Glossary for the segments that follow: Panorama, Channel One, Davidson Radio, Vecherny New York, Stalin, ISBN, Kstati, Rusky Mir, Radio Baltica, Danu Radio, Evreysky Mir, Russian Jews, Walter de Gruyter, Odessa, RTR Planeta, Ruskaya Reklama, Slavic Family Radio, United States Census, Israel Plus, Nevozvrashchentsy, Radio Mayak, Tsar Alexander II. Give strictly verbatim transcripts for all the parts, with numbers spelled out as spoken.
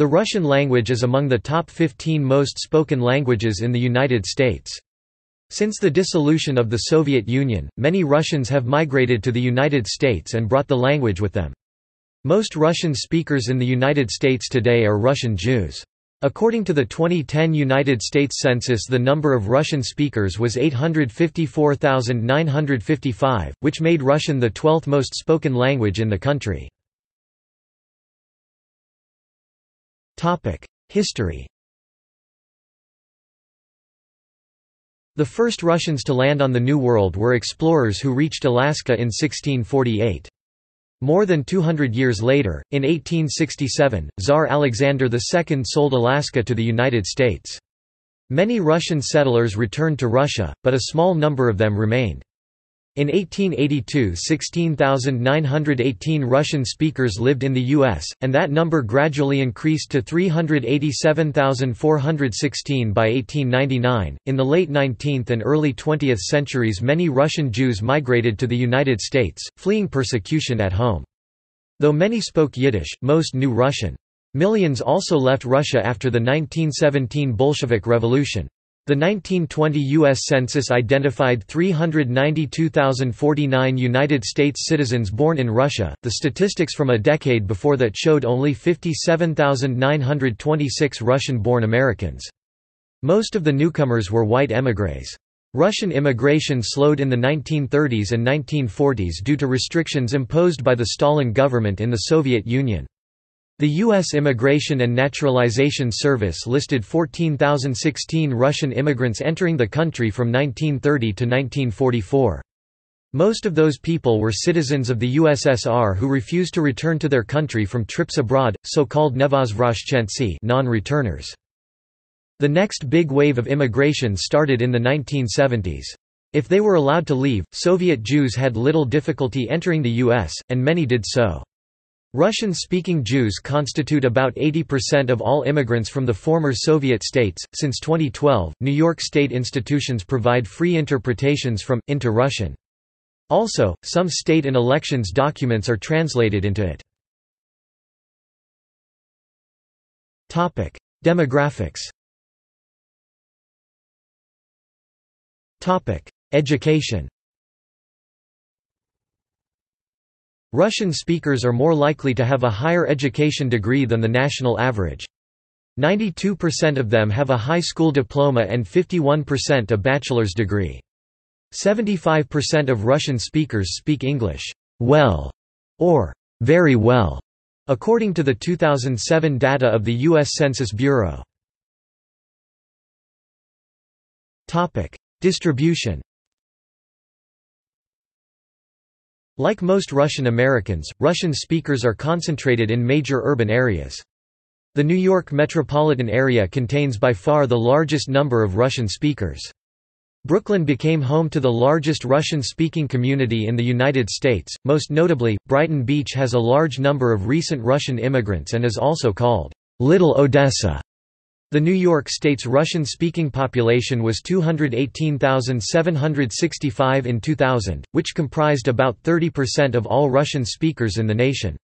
The Russian language is among the top fifteen most spoken languages in the United States. Since the dissolution of the Soviet Union, many Russians have migrated to the United States and brought the language with them. Most Russian speakers in the United States today are Russian Jews. According to the twenty ten United States Census, the number of Russian speakers was eight hundred fifty-four thousand nine hundred fifty-five, which made Russian the twelfth most spoken language in the country. History. The first Russians to land on the New World were explorers who reached Alaska in sixteen forty-eight. More than two hundred years later, in eighteen sixty-seven, Tsar Alexander the Second sold Alaska to the United States. Many Russian settlers returned to Russia, but a small number of them remained. In eighteen eighty-two, sixteen thousand nine hundred eighteen Russian speakers lived in the U S, and that number gradually increased to three hundred eighty-seven thousand four hundred sixteen by eighteen ninety-nine. In the late nineteenth and early twentieth centuries, many Russian Jews migrated to the United States, fleeing persecution at home. Though many spoke Yiddish, most knew Russian. Millions also left Russia after the nineteen seventeen Bolshevik Revolution. The nineteen twenty U S Census identified three hundred ninety-two thousand forty-nine United States citizens born in Russia. The statistics from a decade before that showed only fifty-seven thousand nine hundred twenty-six Russian-born Americans. Most of the newcomers were white émigrés. Russian immigration slowed in the nineteen thirties and nineteen forties due to restrictions imposed by the Stalin government in the Soviet Union. The U S Immigration and Naturalization Service listed fourteen thousand sixteen Russian immigrants entering the country from nineteen thirty to nineteen forty-four. Most of those people were citizens of the U S S R who refused to return to their country from trips abroad, so-called nevozvrashchentsy, non-returners. The next big wave of immigration started in the nineteen seventies. If they were allowed to leave, Soviet Jews had little difficulty entering the U S, and many did so. Russian-speaking Jews constitute about eighty percent of all immigrants from the former Soviet states. Since twenty twelve, New York State institutions provide free interpretations from into Russian. Also, some state and elections documents are translated into it. Topic: Demographics. Topic: Education. Russian speakers are more likely to have a higher education degree than the national average. ninety-two percent of them have a high school diploma and fifty-one percent a bachelor's degree. seventy-five percent of Russian speakers speak English well or very well, according to the two thousand seven data of the U S Census Bureau. Topic: Distribution. Like most Russian Americans, Russian speakers are concentrated in major urban areas. The New York metropolitan area contains by far the largest number of Russian speakers. Brooklyn became home to the largest Russian-speaking community in the United States. Most notably, Brighton Beach has a large number of recent Russian immigrants and is also called Little Odessa. The New York State's Russian-speaking population was two hundred eighteen thousand seven hundred sixty-five in two thousand, which comprised about thirty percent of all Russian speakers in the nation.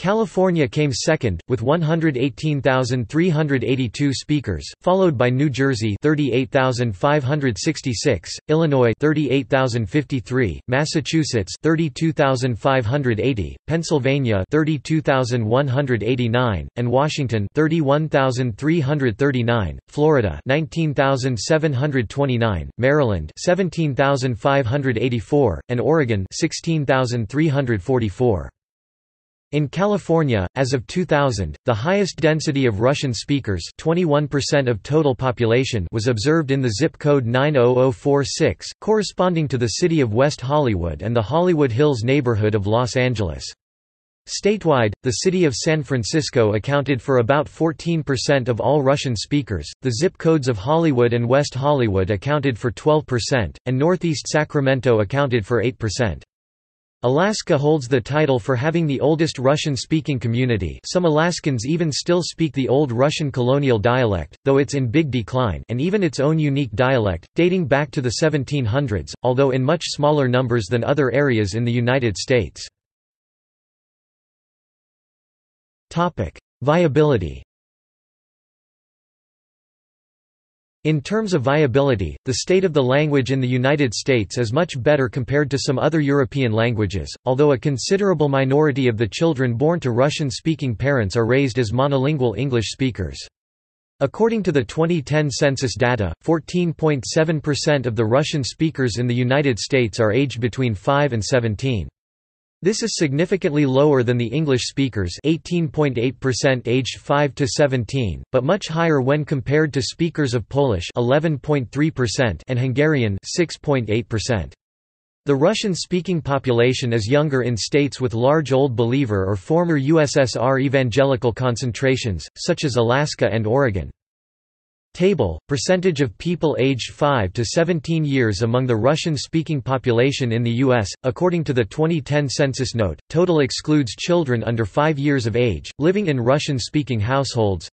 California came second, with one hundred eighteen thousand three hundred eighty-two speakers, followed by New Jersey thirty-eight thousand five hundred sixty-six, Illinois thirty-eight thousand fifty-three, Massachusetts thirty-two thousand five hundred eighty, Pennsylvania thirty-two thousand one hundred eighty-nine, and Washington thirty-one thousand three hundred thirty-nine, Florida nineteen thousand seven hundred twenty-nine, Maryland seventeen thousand five hundred eighty-four, and Oregon sixteen thousand three hundred forty-four. In California, as of two thousand, the highest density of Russian speakers, twenty-one percent of total population, was observed in the zip code nine zero zero four six, corresponding to the city of West Hollywood and the Hollywood Hills neighborhood of Los Angeles. Statewide, the city of San Francisco accounted for about fourteen percent of all Russian speakers, the zip codes of Hollywood and West Hollywood accounted for twelve percent, and Northeast Sacramento accounted for eight percent. Alaska holds the title for having the oldest Russian-speaking community. Some Alaskans even still speak the old Russian colonial dialect, though it's in big decline, and even its own unique dialect, dating back to the seventeen hundreds, although in much smaller numbers than other areas in the United States. Viability. In terms of viability, the state of the language in the United States is much better compared to some other European languages, although a considerable minority of the children born to Russian-speaking parents are raised as monolingual English speakers. According to the twenty ten census data, fourteen point seven percent of the Russian speakers in the United States are aged between five and seventeen. This is significantly lower than the English speakers eighteen point eight percent aged five to seventeen, but much higher when compared to speakers of Polish eleven point three percent and Hungarian six point eight percent. The Russian-speaking population is younger in states with large Old Believer or former U S S R evangelical concentrations, such as Alaska and Oregon. Table: percentage of people aged five to seventeen years among the Russian-speaking population in the U S According to the twenty ten census note, total excludes children under five years of age living in Russian-speaking households.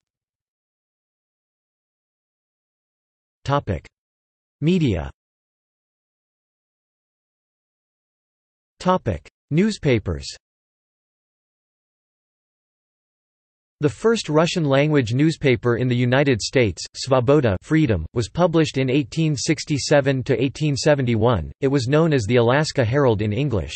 Topic: media. Topic: newspapers. The first Russian-language newspaper in the United States, Svoboda (Freedom), was published in eighteen sixty-seven to eighteen seventy-one. It was known as the Alaska Herald in English.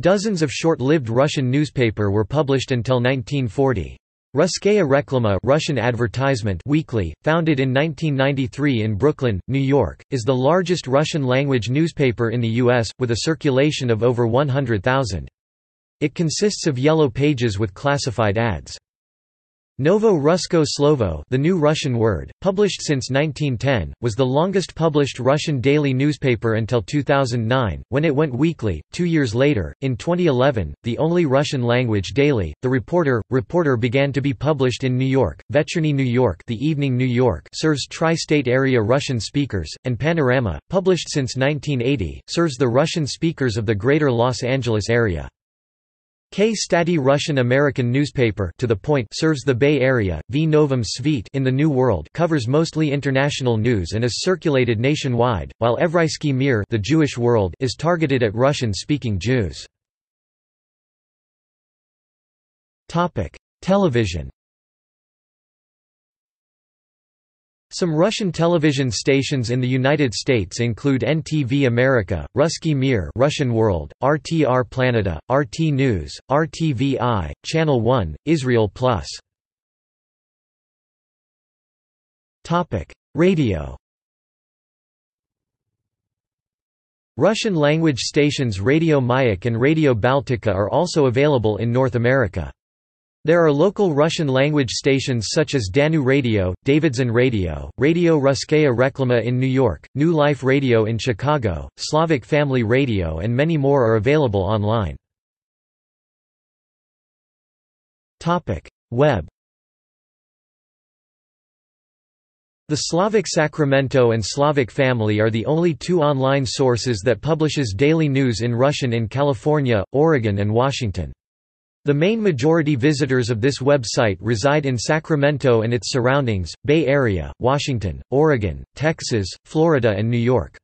Dozens of short-lived Russian newspapers were published until nineteen forty. Ruskaya Reklama (Russian Advertisement) Weekly, founded in nineteen ninety-three in Brooklyn, New York, is the largest Russian-language newspaper in the U S, with a circulation of over one hundred thousand. It consists of yellow pages with classified ads. Novo Rusko Slovo, the new Russian word, published since nineteen ten, was the longest published Russian daily newspaper until two thousand nine, when it went weekly. Two years later, in twenty eleven, the only Russian-language daily, The Reporter, Reporter began to be published in New York. Vecherny New York, the Evening New York, serves tri-state area Russian speakers, and Panorama, published since nineteen eighty, serves the Russian speakers of the greater Los Angeles area. Kstati Russian-American newspaper To the Point serves the Bay Area, V Novom Svete in the New World covers mostly international news and is circulated nationwide, while Evreysky Mir The Jewish World is targeted at Russian-speaking Jews. Television. Some Russian television stations in the United States include N T V America, Rusky Mir Russian World, R T R Planeta, R T News, R T V I, Channel One, Israel Plus. Radio. Russian-language stations Radio Mayak and Radio Baltica are also available in North America. There are local Russian-language stations such as Danu Radio, Davidson Radio, Radio Ruskaya Reklama in New York, New Life Radio in Chicago, Slavic Family Radio and many more are available online. Web. The Slavic Sacramento and Slavic Family are the only two online sources that publishes daily news in Russian in California, Oregon and Washington. The main majority visitors of this website reside in Sacramento and its surroundings, Bay Area, Washington, Oregon, Texas, Florida and New York.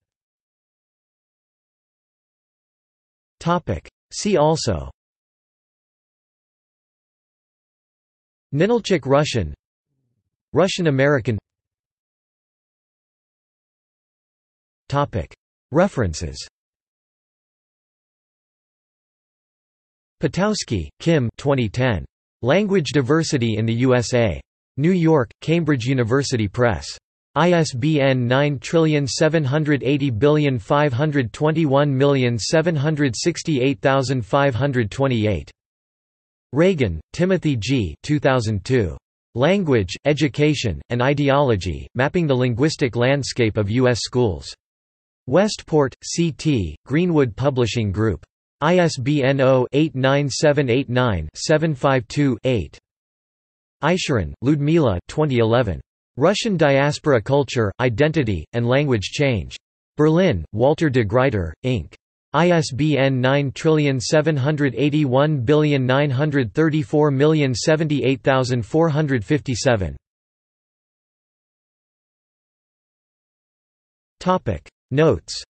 See also: Ninilchik Russian, Russian American. References. Patowski, Kim twenty ten. Language Diversity in the U S A. New York, Cambridge University Press. I S B N nine seven eight zero five two one seven six eight five two eight. Reagan, Timothy G. two thousand two. Language, Education, and Ideology, Mapping the Linguistic Landscape of U S Schools. Westport, C T, Greenwood Publishing Group. I S B N zero eight nine seven eight nine seven five two eight. Eisherin, Ludmila twenty eleven. Russian Diaspora Culture, Identity, and Language Change. Berlin, Walter de Gruyter, Incorporated. I S B N nine seven eight one nine three four zero seven eight four five seven. Notes.